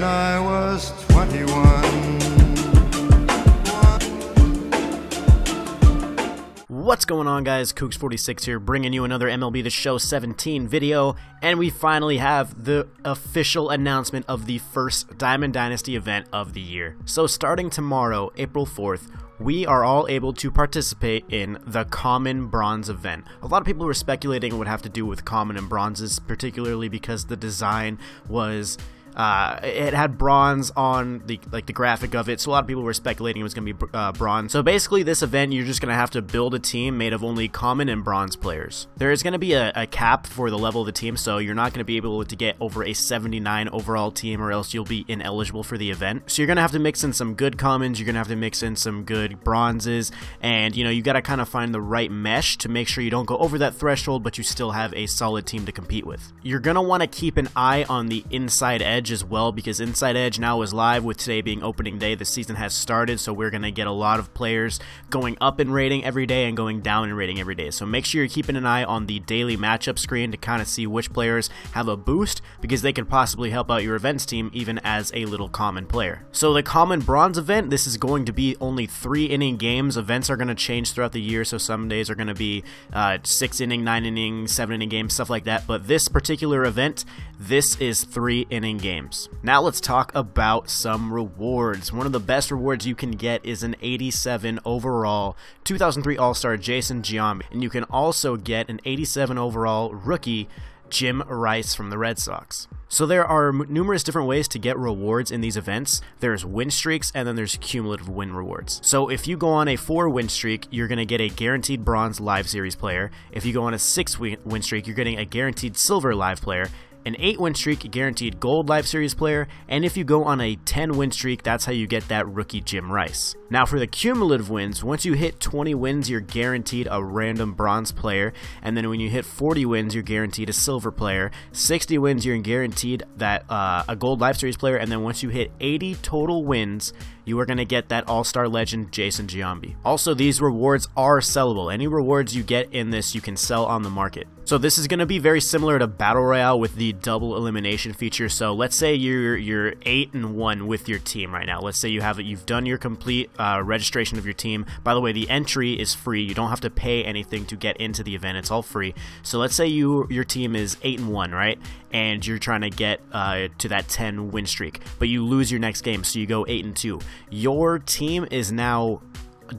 when I was 21. What's going on, guys? Koogs46 here, bringing you another MLB The Show 17 video, and we finally have the official announcement of the first Diamond Dynasty event of the year. So starting tomorrow, April 4th, we are all able to participate in the Common Bronze event. A lot of people were speculating it would have to do with Common and Bronzes, particularly because the design was... it had bronze on the graphic of it, so a lot of people were speculating it was going to be bronze. So basically this event, you're just going to have to build a team made of only common and bronze players. There is going to be a cap for the level of the team, so you're not going to be able to get over a 79 overall team or else you'll be ineligible for the event. So you're going to have to mix in some good commons, you're going to have to mix in some good bronzes, and you know, you got to kind of find the right mesh to make sure you don't go over that threshold, but you still have a solid team to compete with. You're going to want to keep an eye on the Inside Edge as well, because Inside Edge now is live. With today being opening day, the season has started, so we're going to get a lot of players going up in rating every day and going down in rating every day. So make sure you're keeping an eye on the daily matchup screen to kind of see which players have a boost, because they could possibly help out your events team even as a little common player. So the Common Bronze event, this is going to be only 3-inning games. Events are going to change throughout the year, so some days are going to be 6-inning, 9-inning, 7-inning games, stuff like that. But this particular event, this is 3-inning games. Now let's talk about some rewards. One of the best rewards you can get is an 87 overall 2003 All-Star Jason Giambi, and you can also get an 87 overall rookie Jim Rice from the Red Sox. So there are numerous different ways to get rewards in these events. There's win streaks, and then there's cumulative win rewards. So if you go on a 4-win streak, you're going to get a guaranteed bronze live series player. If you go on a 6-win streak, you're getting a guaranteed silver live player. An 8-win streak, guaranteed gold live series player, and if you go on a 10-win streak, that's how you get that rookie Jim Rice. Now for the cumulative wins, once you hit 20 wins, you're guaranteed a random bronze player, and then when you hit 40 wins, you're guaranteed a silver player. 60 wins, you're guaranteed that a gold live series player, and then once you hit 80 total wins, you are going to get that all-star legend Jason Giambi. Also, these rewards are sellable. Any rewards you get in this, you can sell on the market. So this is going to be very similar to Battle Royale with the double elimination feature. So let's say you're 8-1 with your team right now. Let's say you've done your complete registration of your team. By the way, the entry is free. You don't have to pay anything to get into the event. It's all free. So let's say your team is 8-1, right? And you're trying to get to that 10-win streak, but you lose your next game, so you go 8-2. Your team is now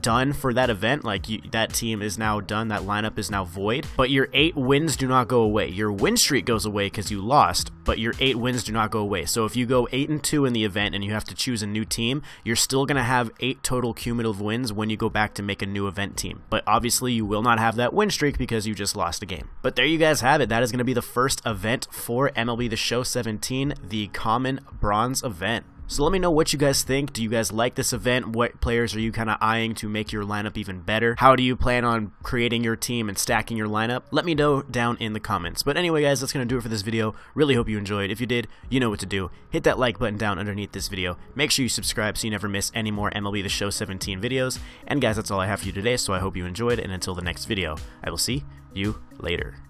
done for that event. That team is now done, that lineup is now void, but your 8 wins do not go away. Your win streak goes away because you lost, but your 8 wins do not go away. So if you go 8-2 in the event and you have to choose a new team, you're still going to have 8 total cumulative wins when you go back to make a new event team, but obviously you will not have that win streak because you just lost a game. But there you guys have it. That is going to be the first event for MLB The Show 17, the Common Bronze event. So let me know what you guys think. Do you guys like this event? What players are you kind of eyeing to make your lineup even better? How do you plan on creating your team and stacking your lineup? Let me know down in the comments. But anyway, guys, that's going to do it for this video. Really hope you enjoyed. If you did, you know what to do. Hit that like button down underneath this video. Make sure you subscribe so you never miss any more MLB The Show 17 videos. And guys, that's all I have for you today, so I hope you enjoyed. And until the next video, I will see you later.